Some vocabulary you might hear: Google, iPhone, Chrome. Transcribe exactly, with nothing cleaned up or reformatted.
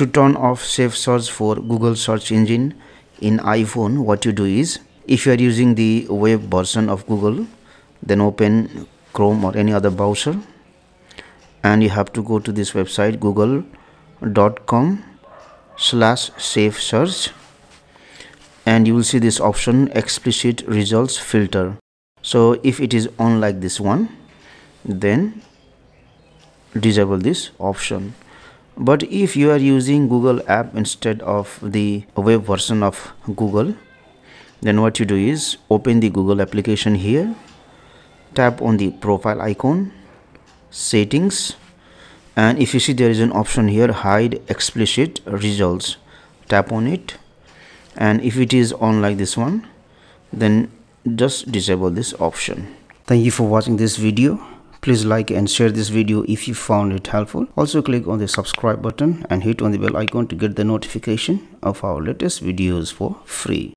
To turn off Safe Search for Google search engine in iPhone, what you do is, if you are using the web version of Google, then open Chrome or any other browser, and you have to go to this website google dot com slash safe search, and you will see this option, explicit results filter. So if it is on like this one, then disable this option. But if you are using Google app instead of the web version of Google, then what you do is open the Google application here, tap on the profile icon, settings, and if you see there is an option here, hide explicit results, tap on it, and if it is on like this one, then just disable this option. Thank you for watching this video. Please like and share this video if you found it helpful. Also click on the subscribe button and hit on the bell icon to get the notification of our latest videos for free.